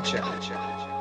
culture.